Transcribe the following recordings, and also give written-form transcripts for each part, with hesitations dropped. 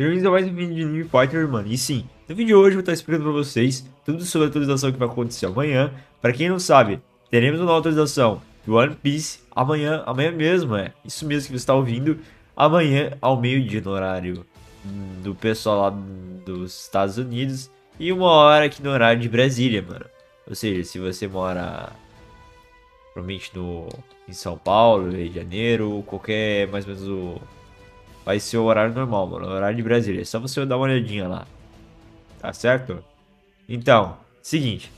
Bem-vindos a mais um vídeo de Anime Fighters, mano. E sim, no vídeo de hoje eu vou estar explicando pra vocês tudo sobre a atualização que vai acontecer amanhã. Pra quem não sabe, teremos uma nova atualização do One Piece amanhã mesmo, é. Isso mesmo que você está ouvindo, amanhã ao meio-dia no horário do pessoal lá dos Estados Unidos e 1h aqui no horário de Brasília, mano. Ou seja, se você mora provavelmente em São Paulo, Rio de Janeiro, qualquer mais ou menos vai ser o horário normal, mano, o horário de Brasília. É só você dar uma olhadinha lá, tá certo? Então, seguinte,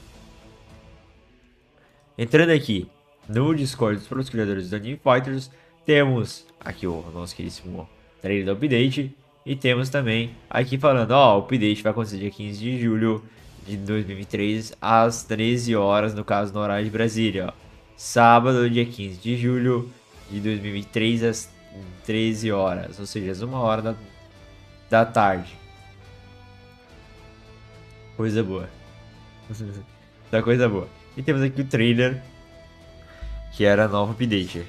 entrando aqui no Discord para os criadores do Anime Fighters, temos aqui o nosso queridíssimo trailer do update. E temos também aqui falando, ó, o update vai acontecer dia 15 de julho de 2023 às 13 horas, no caso no horário de Brasília, ó. Sábado, dia 15 de julho de 2023 às 13 horas, ou seja, às 1h da tarde. Coisa boa. Da coisa boa. E temos aqui o trailer, que era a nova update.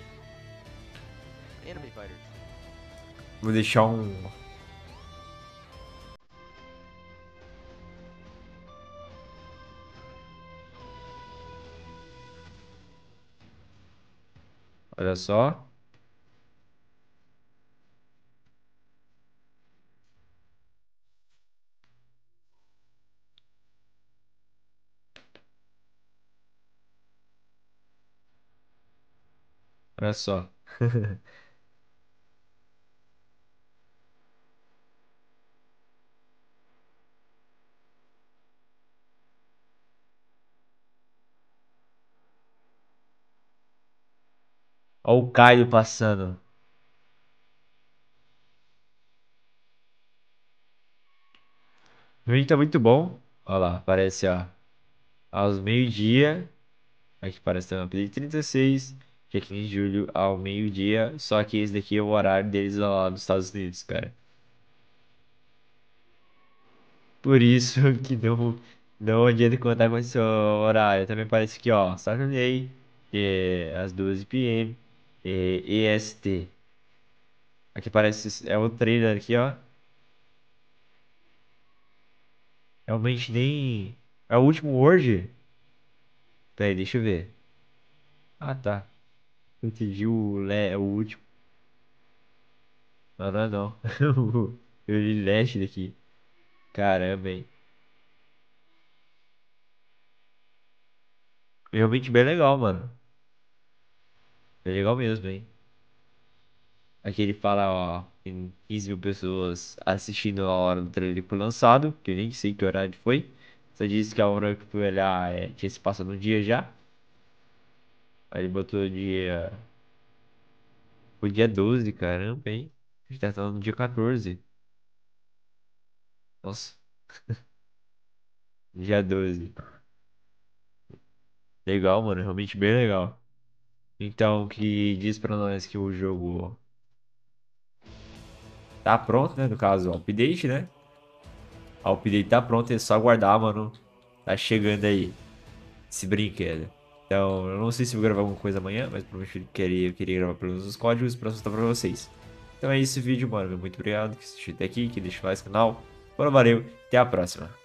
Vou deixar um... Olha só. Olha só. Olha o Kaido passando. O vídeo tá muito bom. Olha lá, aparece, ó, aos meio-dia. Aqui parece também o update 36, que é 15 de julho ao meio-dia. Só que esse daqui é o horário deles lá nos Estados Unidos, cara. Por isso que não adianta contar com esse horário. Também parece que, ó, Saturday, às 12 PM, EST. Aqui parece, é o trailer aqui, ó. Realmente nem... É o último Word? Peraí, deixa eu ver. Ah, tá. Eu entendi o último. Não, não, não. Eu li leste daqui. Caramba, hein. Realmente bem legal, mano. É legal mesmo, hein? Aqui ele fala, ó, tem 15 mil pessoas assistindo a hora do trailer que foi lançado, que eu nem sei que horário foi. Só disse que a hora que foi olhar tinha se passado um dia já. Aí ele botou dia... Foi dia 12, caramba, hein? A gente tá falando no dia 14. Nossa. Dia 12. Legal, mano, realmente bem legal. Então, que diz pra nós que o jogo tá pronto, né? No caso, o update, né? O update tá pronto, é só aguardar, mano. Tá chegando aí esse brinquedo. Então, eu não sei se vou gravar alguma coisa amanhã, mas provavelmente eu queria gravar pelo menos os códigos pra soltar pra vocês. Então é isso o vídeo, mano. Muito obrigado que assistiu até aqui, que deixou mais no canal. Bora, valeu, até a próxima.